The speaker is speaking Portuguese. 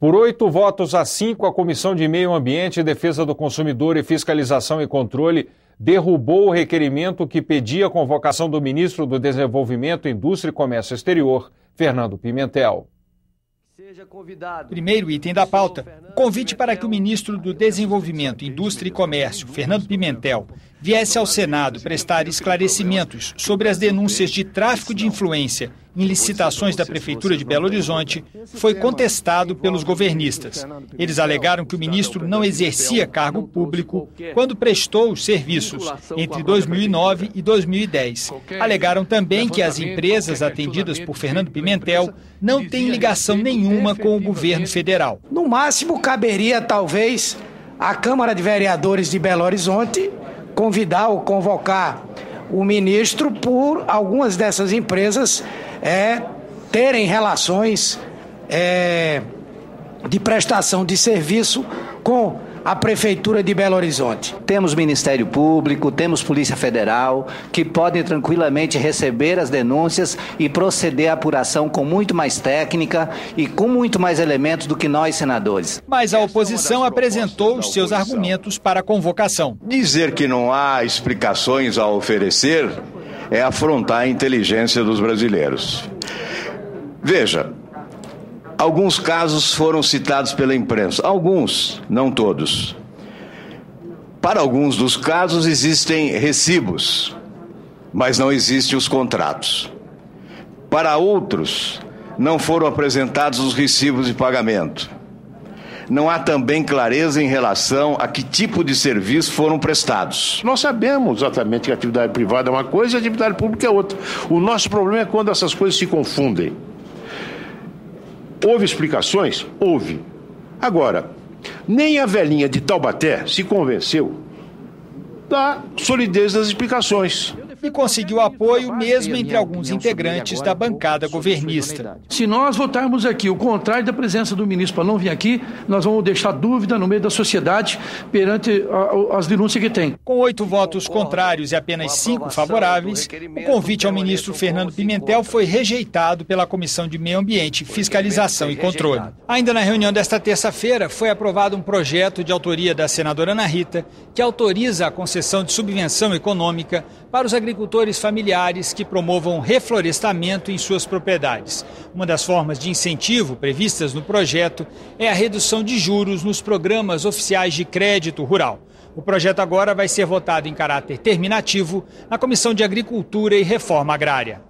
Por 8 votos a 5, a Comissão de Meio Ambiente, Defesa do Consumidor e Fiscalização e Controle derrubou o requerimento que pedia a convocação do ministro do Desenvolvimento, Indústria e Comércio Exterior, Fernando Pimentel. Primeiro item da pauta, o convite para que o ministro do Desenvolvimento, Indústria e Comércio, Fernando Pimentel, viesse ao Senado prestar esclarecimentos sobre as denúncias de tráfico de influência em licitações da Prefeitura de Belo Horizonte, foi contestado pelos governistas. Eles alegaram que o ministro não exercia cargo público quando prestou os serviços entre 2009 e 2010. Alegaram também que as empresas atendidas por Fernando Pimentel não têm ligação nenhuma com o governo federal. No máximo, caberia talvez à Câmara de Vereadores de Belo Horizonte convidar ou convocar o ministro por algumas dessas empresas terem relações de prestação de serviço com a Prefeitura de Belo Horizonte. Temos Ministério Público, temos Polícia Federal, que podem tranquilamente receber as denúncias e proceder à apuração com muito mais técnica e com muito mais elementos do que nós, senadores. Mas a oposição apresentou os seus argumentos para a convocação. Dizer que não há explicações a oferecer é afrontar a inteligência dos brasileiros. Veja, alguns casos foram citados pela imprensa, alguns, não todos. Para alguns dos casos existem recibos, mas não existem os contratos. Para outros, não foram apresentados os recibos de pagamento. Não há também clareza em relação a que tipo de serviço foram prestados. Nós sabemos exatamente que a atividade privada é uma coisa e a atividade pública é outra. O nosso problema é quando essas coisas se confundem. Houve explicações? Houve. Agora, nem a velhinha de Taubaté se convenceu da solidez das explicações. E conseguiu apoio mesmo entre alguns integrantes da bancada governista. Se nós votarmos aqui o contrário da presença do ministro para não vir aqui, nós vamos deixar dúvida no meio da sociedade perante as denúncias que tem. Com 8 votos contrários e apenas 5 favoráveis, o convite ao ministro Fernando Pimentel foi rejeitado pela Comissão de Meio Ambiente, Fiscalização e Controle. Ainda na reunião desta terça-feira, foi aprovado um projeto de autoria da senadora Ana Rita que autoriza a concessão de subvenção econômica para os agricultores familiares que promovam reflorestamento em suas propriedades. Uma das formas de incentivo previstas no projeto é a redução de juros nos programas oficiais de crédito rural. O projeto agora vai ser votado em caráter terminativo na Comissão de Agricultura e Reforma Agrária.